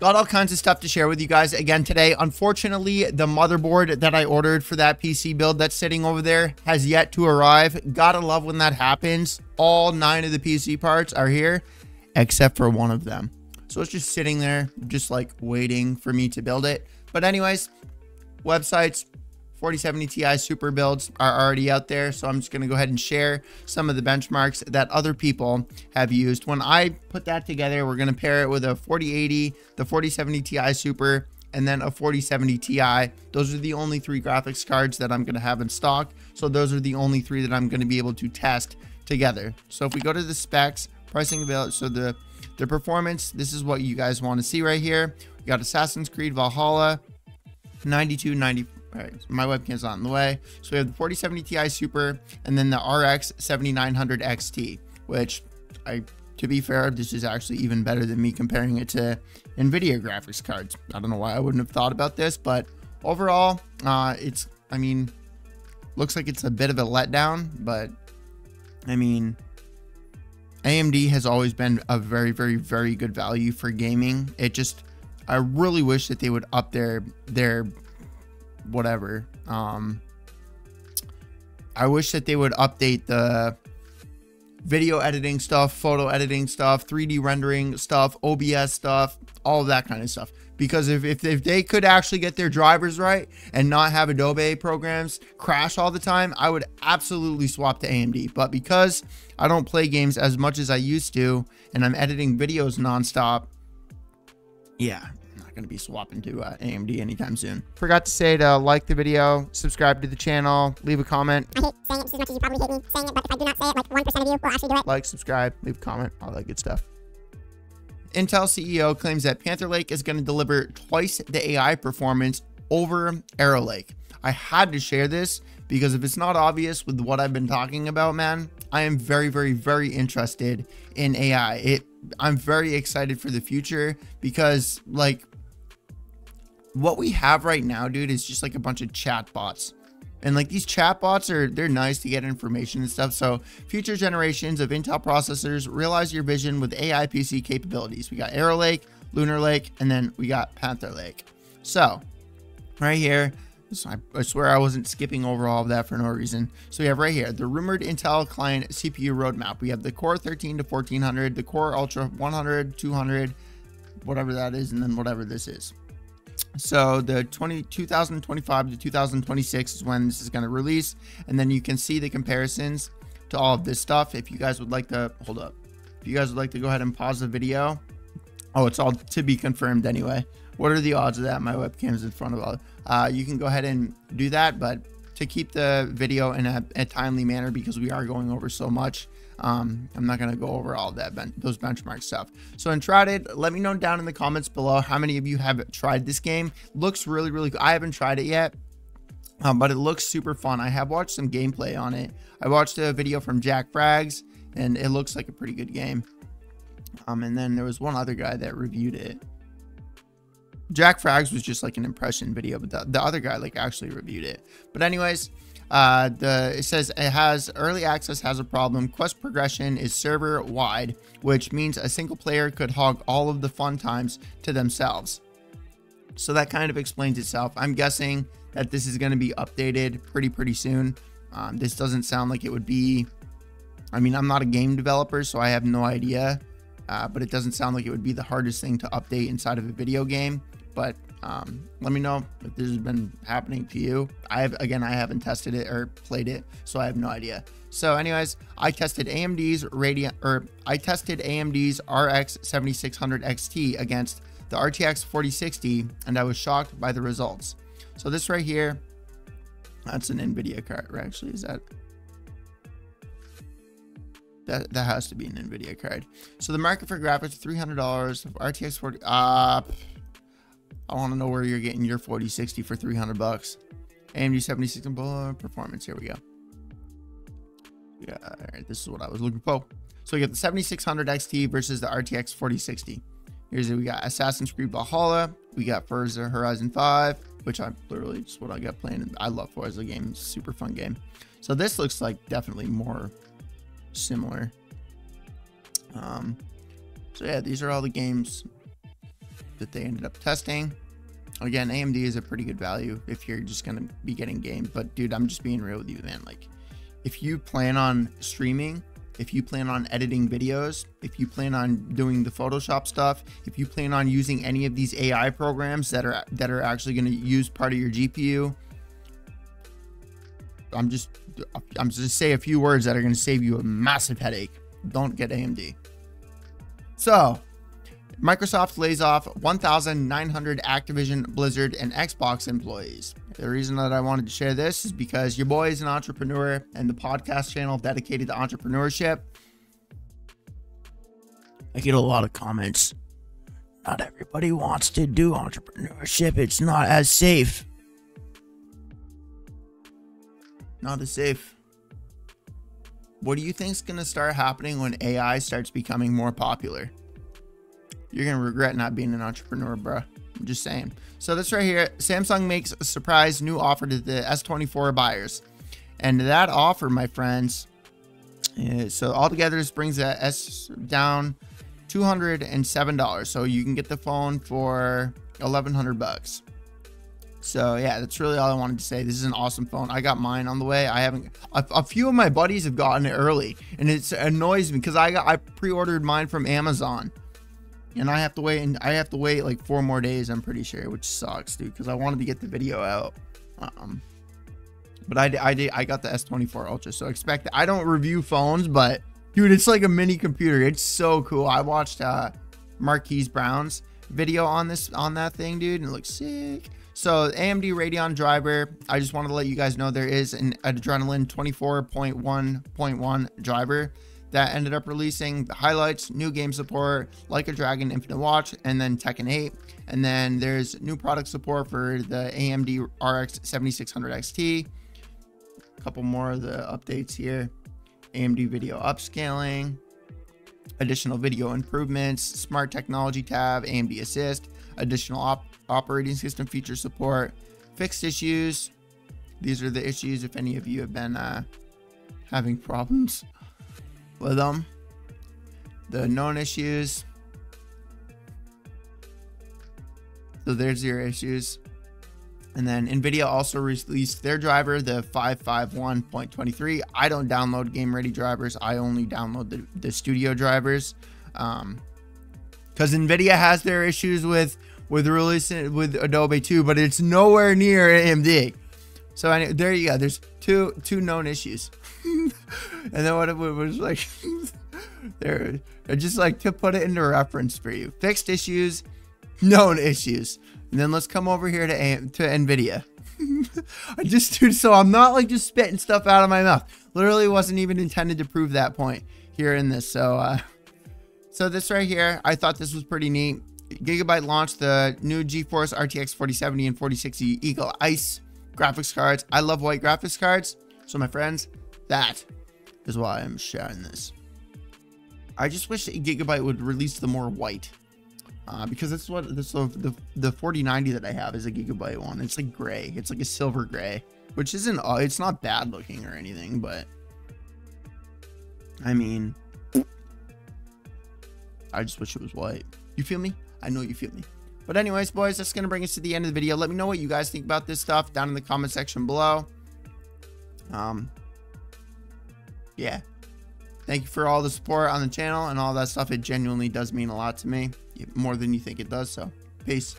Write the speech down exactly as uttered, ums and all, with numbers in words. Got all kinds of stuff to share with you guys again today. Unfortunately, the motherboard that I ordered for that P C build that's sitting over there has yet to arrive. Gotta love when that happens. All nine of the P C parts are here, except for one of them. So it's just sitting there, just like waiting for me to build it. But anyways, websites, forty seventy Ti Super builds are already out there. So I'm just going to go ahead and share some of the benchmarks that other people have used. When I put that together, we're going to pair it with a forty eighty, the forty seventy Ti Super, and then a forty seventy Ti. Those are the only three graphics cards that I'm going to have in stock. So those are the only three that I'm going to be able to test together. So if we go to the specs, pricing available, so the The performance, this is what you guys want to see right here. We got Assassin's Creed Valhalla, ninety-two ninety. All right, my webcam's not in the way. So we have the forty seventy Ti Super and then the R X seventy-nine hundred X T, which I, to be fair, this is actually even better than me comparing it to NVIDIA graphics cards. I don't know why I wouldn't have thought about this, but overall, uh, it's, I mean, looks like it's a bit of a letdown, but I mean, A M D has always been a very, very, very good value for gaming. It just, I really wish that they would up their, their whatever. Um, I wish that they would update the video editing stuff, photo editing stuff, three D rendering stuff, O B S stuff, all of that kind of stuff. Because if, if, if they could actually get their drivers right and not have Adobe programs crash all the time, I would absolutely swap to A M D. But because I don't play games as much as I used to and I'm editing videos nonstop, yeah, I'm not going to be swapping to uh, A M D anytime soon. Forgot to say to like the video, subscribe to the channel, leave a comment. I hate saying it just as much as you probably hate me saying it, but if I do not say it, like one percent of you will actually do it. Like, subscribe, leave a comment, all that good stuff. Intel C E O claims that Panther Lake is going to deliver twice the A I performance over Arrow Lake. I had to share this because if it's not obvious with what I've been talking about, man, I am very, very, very interested in A I. It, I'm very excited for the future because, like, what we have right now, dude, is just like a bunch of chat bots. And like these chatbots are, they're nice to get information and stuff. So future generations of Intel processors realize your vision with A I P C capabilities. We got Arrow Lake, Lunar Lake, and then we got Panther Lake. So right here, I swear I wasn't skipping over all of that for no reason. So we have right here, the rumored Intel client C P U roadmap. We have the Core thirteen to fourteen hundred, the Core Ultra one hundred, two hundred, whatever that is, and then whatever this is. So the twenty, twenty twenty-five to twenty twenty-six is when this is going to release. And then you can see the comparisons to all of this stuff. If you guys would like to hold up, if you guys would like to go ahead and pause the video. Oh, it's all to be confirmed anyway. What are the odds of that? My webcam's in front of all. Uh, you can go ahead and do that, but to keep the video in a, a timely manner, because we are going over so much. Um, I'm not going to go over all that, ben those benchmark stuff. So Uncharted, let me know down in the comments below how many of you have tried this game. Looks really, really cool. I haven't tried it yet, um, but it looks super fun. I have watched some gameplay on it. I watched a video from Jack Frags, and it looks like a pretty good game. Um, and then there was one other guy that reviewed it. Jack Frags was just like an impression video, but the, the other guy like actually reviewed it. But anyways, Uh, the, it says it has early access has a problem. Quest progression is server wide, which means a single player could hog all of the fun times to themselves. So that kind of explains itself. I'm guessing that this is going to be updated pretty, pretty soon. Um, this doesn't sound like it would be, I mean, I'm not a game developer, so I have no idea. Uh, but it doesn't sound like it would be the hardest thing to update inside of a video game. But um let me know if this has been happening to you. I have, again, I haven't tested it or played it, so I have no idea. So anyways, I tested A M D's Radeon, or I tested A M D's R X seventy-six hundred X T against the R T X forty sixty, and I was shocked by the results. So this right here, that's an NVIDIA card, right? Actually, is that That, that has to be an NVIDIA card. So the market for graphics, three hundred dollars of R T X forty. Uh, I want to know where you're getting your forty sixty for three hundred bucks. A M D seventy-six and performance. Here we go. Yeah, all right, this is what I was looking for. So we got the seventy-six hundred X T versus the R T X forty sixty. Here's it. We got Assassin's Creed Valhalla. We got Forza Horizon five, which I'm literally just what I got playing. I love Forza games. Super fun game. So this looks like definitely more similar. Um, so yeah, these are all the games. that they ended up testing. Again, A M D is a pretty good value if you're just going to be getting games. But dude, I'm just being real with you, man. Like, if you plan on streaming, if you plan on editing videos, if you plan on doing the Photoshop stuff, if you plan on using any of these A I programs that are that are actually going to use part of your G P U, I'm just I'm just gonna say a few words that are going to save you a massive headache. Don't get A M D. So, Microsoft lays off one thousand nine hundred Activision, Blizzard, and Xbox employees. The reason that I wanted to share this is because your boy is an entrepreneur and the podcast channel dedicated to entrepreneurship. I get a lot of comments. Not everybody wants to do entrepreneurship. It's not as safe. Not as safe. What do you think is going to start happening when A I starts becoming more popular? You're going to regret not being an entrepreneur, bro. I'm just saying. So this right here, Samsung makes a surprise new offer to the S twenty-four buyers. And that offer, my friends, is, so altogether this brings the S down two hundred seven dollars. So you can get the phone for eleven hundred bucks. So yeah, that's really all I wanted to say. This is an awesome phone. I got mine on the way. I haven't, a, a few of my buddies have gotten it early, and it annoys me because I got, I pre-ordered mine from Amazon. And I have to wait, and I have to wait like four more days, I'm pretty sure, which sucks, dude, because I wanted to get the video out. Um, but I did, I did, I got the S twenty-four Ultra, so expect. I don't review phones, but dude, it's like a mini computer. It's so cool. I watched uh, Marques Brown's video on this on that thing, dude, and it looks sick. So A M D Radeon driver. I just wanted to let you guys know there is an Adrenalin twenty-four point one point one driver that ended up releasing the highlights, new game support, Like a Dragon, Infinite Watch, and then Tekken eight. And then there's new product support for the A M D R X seventy-six hundred X T. A couple more of the updates here. A M D video upscaling, additional video improvements, smart technology tab, A M D Assist, additional op operating system feature support, fixed issues. These are the issues if any of you have been uh, having problems with them. The known issues. So there's your issues. And then NVIDIA also released their driver, the five fifty-one point twenty-three. I don't download game ready drivers. I only download the, the studio drivers. Um, cause NVIDIA has their issues with, with releasing with Adobe too, but it's nowhere near A M D. So anyway, there you go. There's two, two known issues. And then what it was like, there, just like to put it into reference for you. Fixed issues, known issues, and then let's come over here to to NVIDIA. I just dude, so I'm not like just spitting stuff out of my mouth. Literally wasn't even intended to prove that point here in this. So, uh, so this right here, I thought this was pretty neat. Gigabyte launched the new GeForce R T X forty seventy and forty sixty EAGLE ICE graphics cards. I love white graphics cards. So my friends, that is why I'm sharing this. I just wish that Gigabyte would release the more white, uh, because that's what this, so the the forty ninety that I have is a Gigabyte one. It's like gray. It's like a silver gray, which isn't. Uh, it's not bad looking or anything, but I mean, I just wish it was white. You feel me? I know you feel me. But anyways, boys, that's gonna bring us to the end of the video. Let me know what you guys think about this stuff down in the comment section below. Um. Yeah, thank you for all the support on the channel and all that stuff. It genuinely does mean a lot to me, more than you think it does. So peace.